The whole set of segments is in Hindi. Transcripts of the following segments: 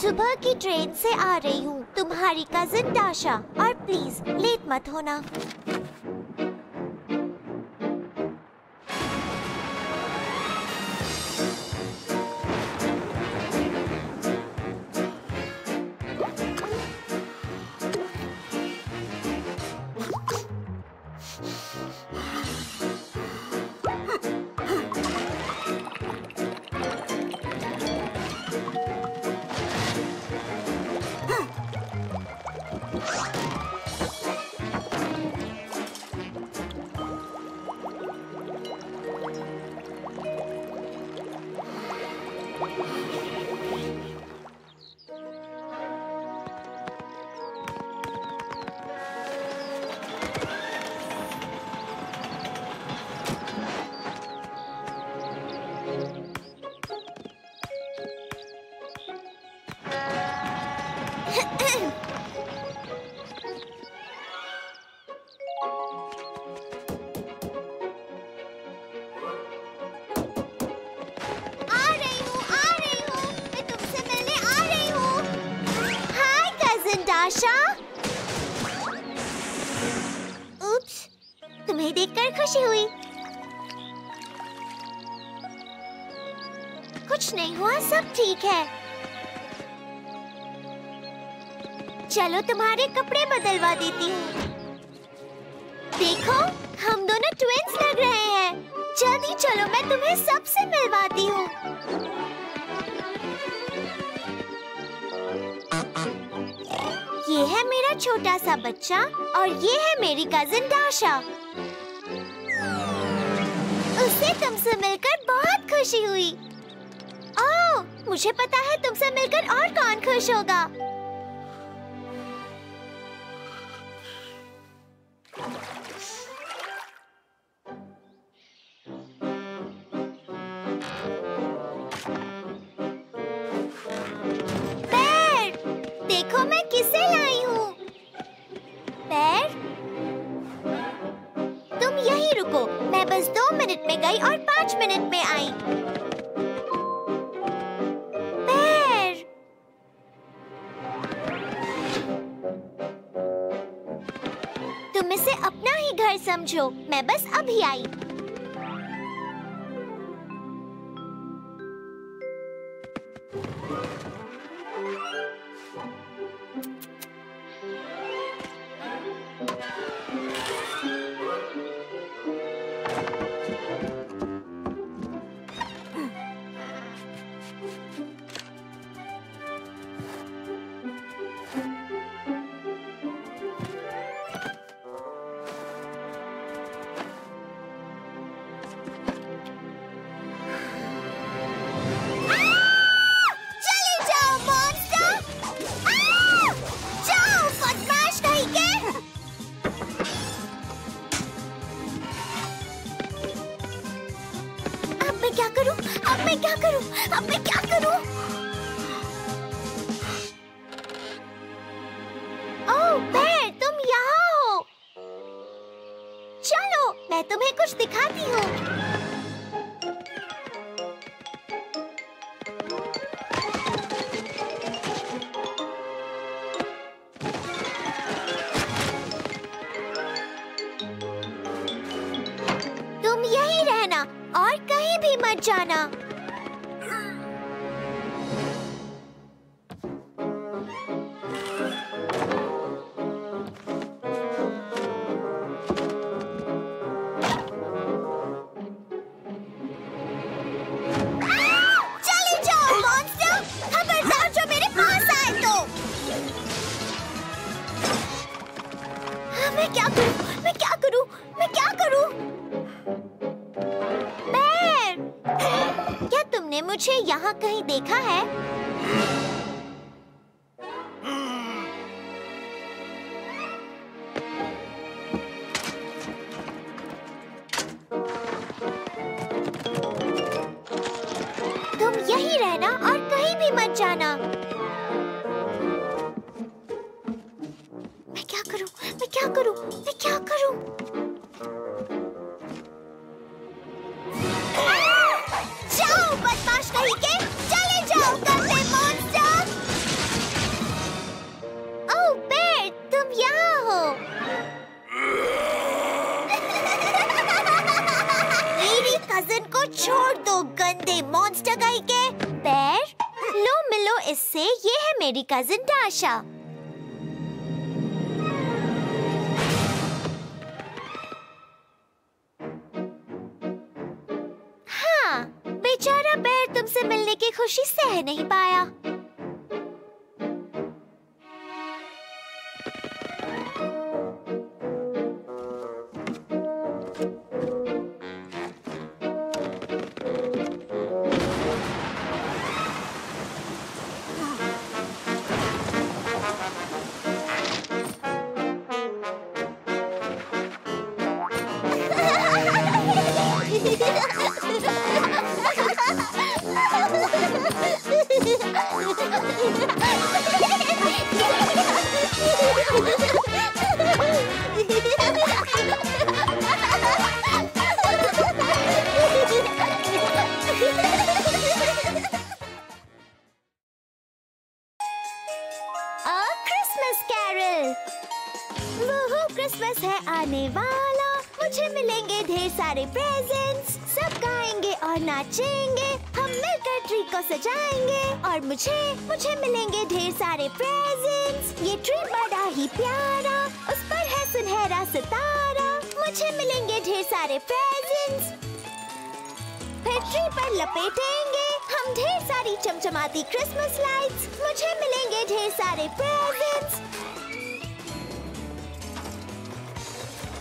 सुबह की ट्रेन से आ रही हूँ, तुम्हारी कजिन दाशा। और प्लीज लेट मत होना। तुम्हें देखकर खुशी हुई। कुछ नहीं हुआ, सब ठीक है। चलो तुम्हारे कपड़े बदलवा देती हूँ। देखो हम दोनों ट्विंस लग रहे हैं। जल्दी चलो, मैं तुम्हें सबसे मिलवाती हूँ। ये है मेरा छोटा सा बच्चा और ये है मेरी कजिन दाशा। उससे तुमसे मिलकर बहुत खुशी हुई। ओह, मुझे पता है तुमसे मिलकर और कौन खुश होगा। तुम इसे अपना ही घर समझो, मैं बस अभी आई। अब मैं क्या करूं? ओह बेर, तुम यहाँ हो। चलो मैं तुम्हें कुछ दिखाती हूँ। तुम यहीं रहना और कहीं भी मत जाना। मुझे यहाँ कहीं देखा है। तुम यहीं रहना और कहीं भी मत जाना। मैं क्या करूं? जाओ बदमाश कहीं के, चले जाओ करते मौत। मौज जगाई के। बेर, लो मिलो इससे, ये है मेरी कजिन डाशा। हाँ, बेचारा बेर तुमसे मिलने की खुशी सह नहीं पाया। क्रिसमस है आने वाला, मुझे मिलेंगे ढेर सारे प्रेजेंट्स। सब गाएंगे और नाचेंगे, हम मिलकर ट्री को सजाएंगे। और मुझे मिलेंगे ढेर सारे प्रेजेंट्स। ये ट्री बड़ा ही प्यारा, उस पर है सुनहरा सितारा। मुझे मिलेंगे ढेर सारे प्रेजेंट्स, फिर ट्री पर लपेटेंगे हम ढेर सारी चमचमाती क्रिसमस लाइट्स। मुझे मिलेंगे ढेर सारे प्रेजेंट्स,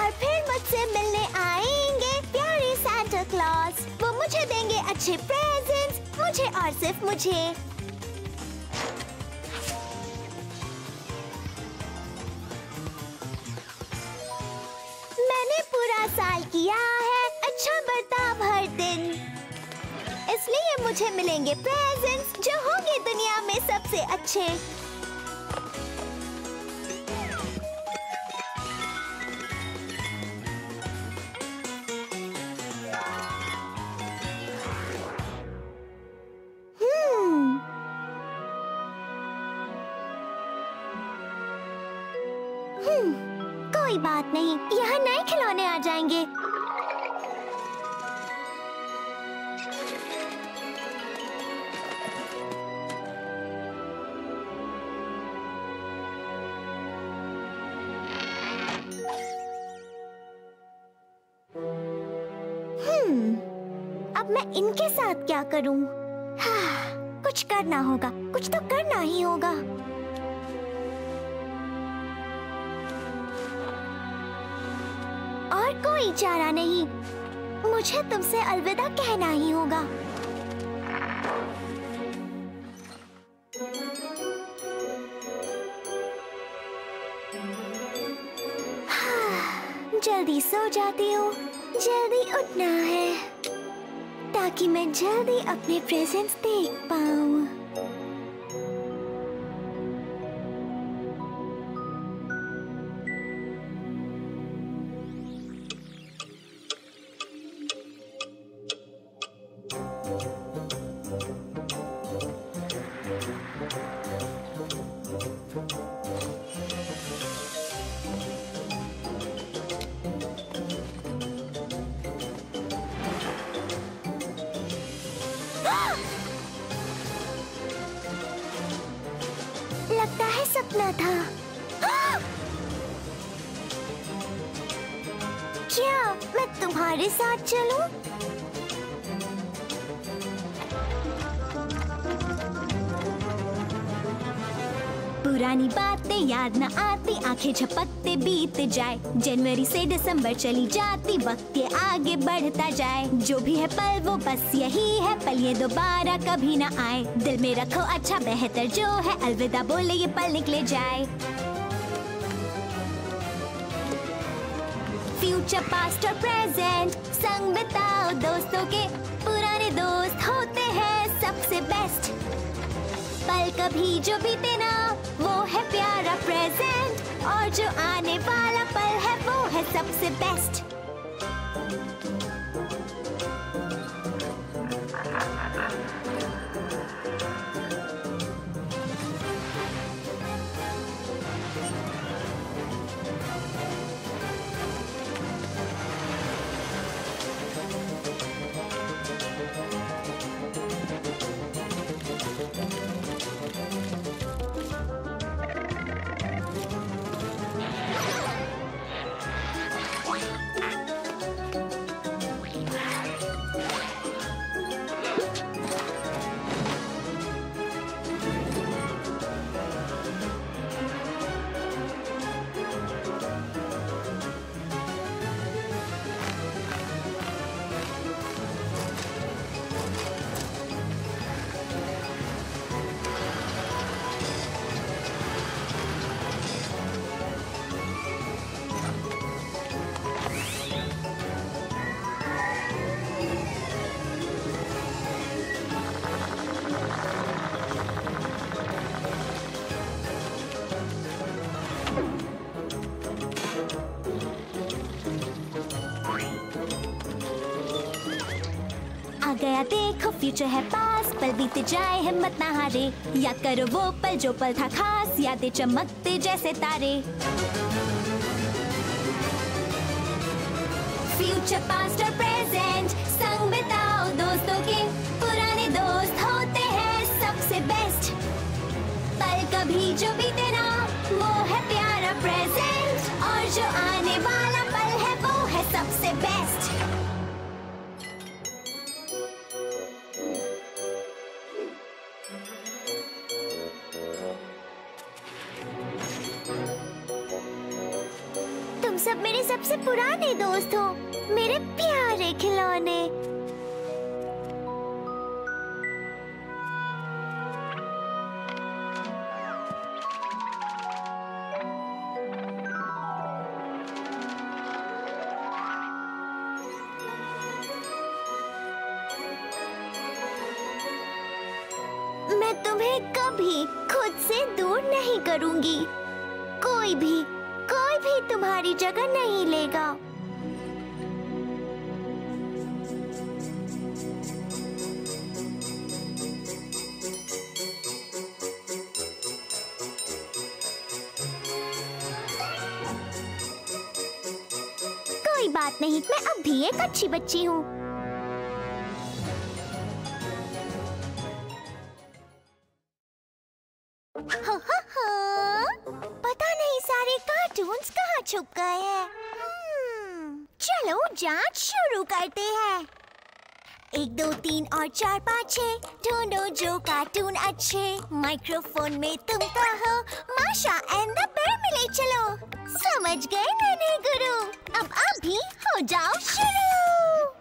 और फिर मुझसे मिलने आएंगे प्यारे सांता क्लॉस। वो मुझे देंगे अच्छे प्रेजेंट्स, मुझे और सिर्फ मुझे। मैंने पूरा साल किया है अच्छा बर्ताव हर दिन, इसलिए मुझे मिलेंगे प्रेजेंट्स जो होंगे दुनिया में सबसे अच्छे। कोई बात नहीं, यहाँ नए खिलौने आ जाएंगे। अब मैं इनके साथ क्या करूँ? हाँ, कुछ करना होगा, कुछ तो करना ही होगा। कोई चारा नहीं, मुझे तुमसे अलविदा कहना ही होगा। हाँ, जल्दी सो जाती हूँ, जल्दी उठना है ताकि मैं जल्दी अपने प्रेजेंट्स देख पाऊँ। लगता है सपना था। क्या मैं तुम्हारे साथ चलूं? पुरानी बातें याद न आती, आंखें झपकते बीत जाए। जनवरी से दिसंबर चली जाती, वक्त ये आगे बढ़ता जाए। जो भी है पल वो बस यही है पल, ये दोबारा कभी ना आए। दिल में रखो अच्छा बेहतर जो है, अलविदा बोले ये पल निकले जाए। फ्यूचर पास्ट और प्रेजेंट संग बिताओ दोस्तों के, पुराने दोस्त होते हैं सबसे बेस्ट। पल कभी जो बीते ना, वो है प्यारा प्रेजेंट, और जो आने वाला पल है वो है सबसे बेस्ट। नया देखो, फ्यूचर है पास, पल बीते जाए हिम्मत ना हारे। याद करो वो पल जो पल था खास, यादें चमकते जैसे तारे। फ्यूचर पास्ट और प्रेजेंट संग बिताओ दोस्तों के, पुराने दोस्त होते हैं सबसे बेस्ट। पल कभी जो बीते ना वो है प्यारा प्रेजेंट, और जो आने वाला पल है वो है सबसे बेस्ट। सब मेरे सबसे पुराने दोस्त हो, मेरे प्यारे खिलौने। मैं तुम्हें कभी खुद से दूर नहीं करूंगी, कोई भी तुम्हारी जगह नहीं लेगा। कोई बात नहीं, मैं अब भी एक अच्छी बच्ची हूँ। छुप गए हैं। चलो जांच शुरू करते हैं। 1 2 3 और 4 5 6 ढूंढो जो कार्टून अच्छे। माइक्रोफोन में तुम तो हो, माशा एंड द बेयर मिले। चलो, समझ गए नन्हे गुरु, अब आप भी हो जाओ शुरू।